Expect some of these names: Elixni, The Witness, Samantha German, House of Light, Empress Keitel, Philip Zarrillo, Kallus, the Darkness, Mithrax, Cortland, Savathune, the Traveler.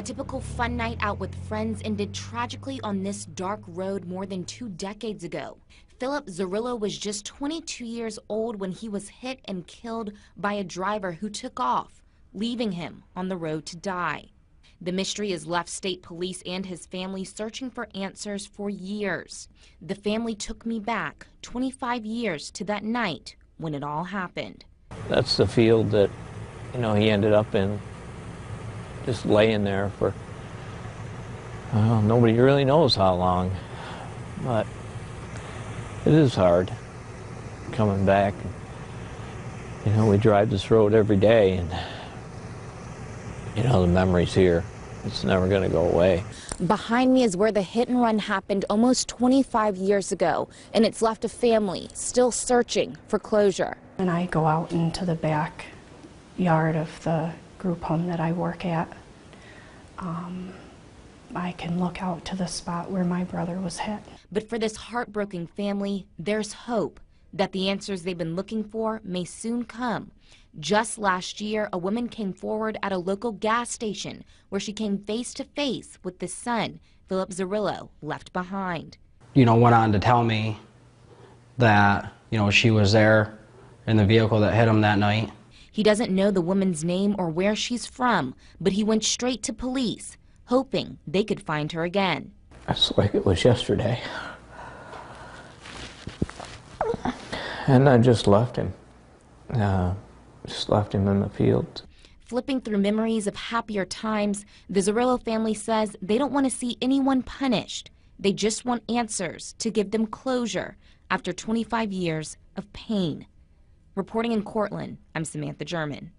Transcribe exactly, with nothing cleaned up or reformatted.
A typical fun night out with friends ended tragically on this dark road more than two decades ago. Philip Zarrillo was just twenty-two years old when he was hit and killed by a driver who took off, leaving him on the road to die. The mystery has left state police and his family searching for answers for years. The family took me back twenty-five years to that night when it all happened. That's the field that, you know, he ended up in, just laying there for, well, nobody really knows how long, but it is hard coming back. You know, we drive this road every day, and you know, the memory's here. It's never going to go away. Behind me is where the hit and run happened almost twenty-five years ago, and it's left a family still searching for closure. And I go out into the backyard of the group home that I work at. Um, I can look out to the spot where my brother was hit. But for this heartbroken family, there's hope that the answers they've been looking for may soon come. Just last year, a woman came forward at a local gas station where she came face to face with the son Philip Zarrillo left behind. You know, went on to tell me that, you know, she was there in the vehicle that hit him that night. He doesn't know the woman's name or where she's from, but he went straight to police, hoping they could find her again. That's like it was yesterday. And I just left him. Uh, just left him in the field. Flipping through memories of happier times, the Zarrillo family says they don't want to see anyone punished. They just want answers to give them closure after twenty-five years of pain. Reporting in Cortland, I'm Samantha German.